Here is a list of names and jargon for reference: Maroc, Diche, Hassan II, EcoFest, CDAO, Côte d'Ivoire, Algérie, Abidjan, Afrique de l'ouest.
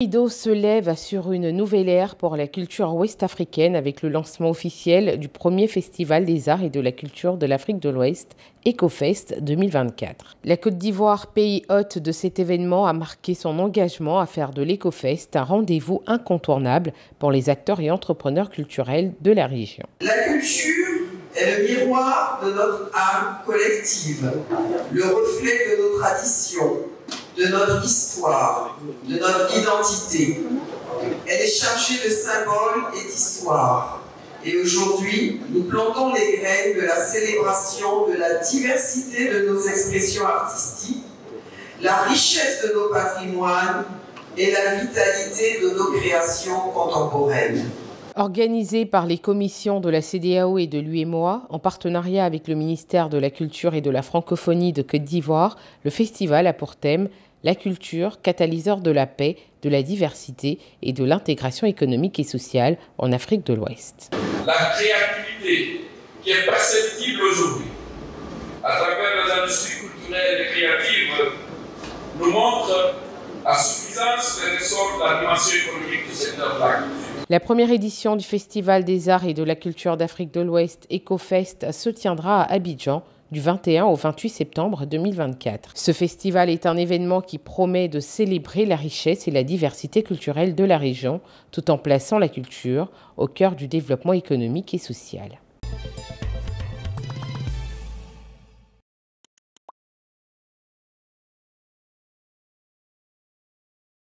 L'Ido se lève sur une nouvelle ère pour la culture ouest-africaine avec le lancement officiel du premier festival des arts et de la culture de l'Afrique de l'Ouest, EcoFest 2024. La Côte d'Ivoire, pays hôte de cet événement, a marqué son engagement à faire de l'EcoFest un rendez-vous incontournable pour les acteurs et entrepreneurs culturels de la région. La culture est le miroir de notre âme collective, le reflet de nos traditions, de notre histoire, de notre identité. Elle est chargée de symboles et d'histoire. Et aujourd'hui, nous plantons les graines de la célébration de la diversité de nos expressions artistiques, la richesse de nos patrimoines et la vitalité de nos créations contemporaines. Organisé par les commissions de la CDAO et de l'UMOA, en partenariat avec le ministère de la Culture et de la Francophonie de Côte d'Ivoire, le festival a pour thème « La culture, catalyseur de la paix, de la diversité et de l'intégration économique et sociale en Afrique de l'Ouest ». La créativité qui est perceptible aujourd'hui, à travers les industries culturelles et créatives, nous montre à suffisance les ressorts de la dimension économique du secteur de la culture. La première édition du Festival des Arts et de la Culture d'Afrique de l'Ouest, EcoFest, se tiendra à Abidjan du 21 au 28 septembre 2024. Ce festival est un événement qui promet de célébrer la richesse et la diversité culturelle de la région, tout en plaçant la culture au cœur du développement économique et social.